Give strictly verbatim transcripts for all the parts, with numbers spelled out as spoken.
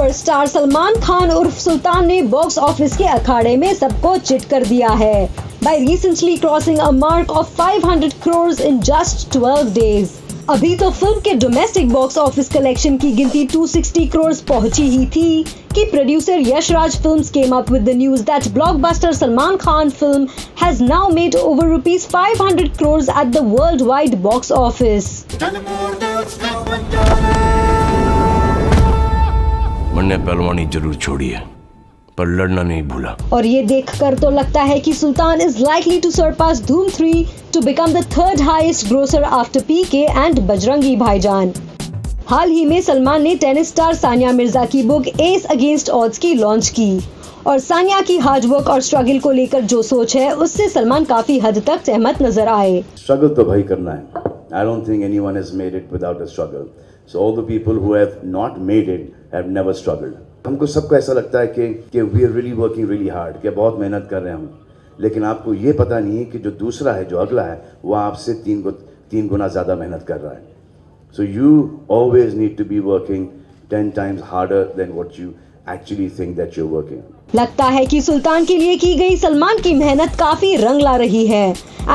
Superstar Salman Khan उर्फ सुल्तान ने box office के अखाड़े में सबको चिट कर दिया है by recently crossing a mark of five hundred crores in just twelve days। अभी तो फिल्म के डोमेस्टिक बॉक्स ऑफिस कलेक्शन की गिनती two hundred sixty crores पहुंची ही थी कि producer Yashraj films came up with the news that blockbuster Salman Khan film has now made over rupees five hundred crores at the world wide box office. मैंने पहलवानी जरूर छोड़ी है पर लड़ना नहीं भूला। और ये देखकर तो लगता है कि Sultan is likely to surpass Dhoom three to become the third highest grosser after PK and Bajrangi Bhaijaan. हाल ही में सलमान ने टेनिस स्टार सानिया मिर्जा की बुक एस अगेंस्ट ऑड्स की लॉन्च की और सानिया की हार्डवर्क और स्ट्रगल को लेकर जो सोच है उससे सलमान काफी हद तक सहमत नजर आए। स्ट्रगल तो भाई करना है। I don't think anyone has made it without a struggle. So all the people who have not made it have never struggled. हमको सबको ऐसा लगता है कि कि we are really working really hard, कि बहुत मेहनत कर रहे हैं हम, लेकिन आपको ये पता नहीं है कि जो दूसरा है, जो अगला है, वो आपसे तीन गु, तीन गुना ज़्यादा मेहनत कर रहा है। So you always need to be working ten times harder than what you actually think that you're working. लगता है कि सुल्तान के लिए की गई सलमान की मेहनत काफी रंग ला रही है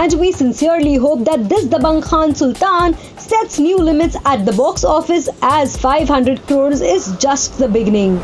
and we sincerely hope that this Dabangg Khan Sultan sets new limits at the box office as five hundred crores is just the beginning.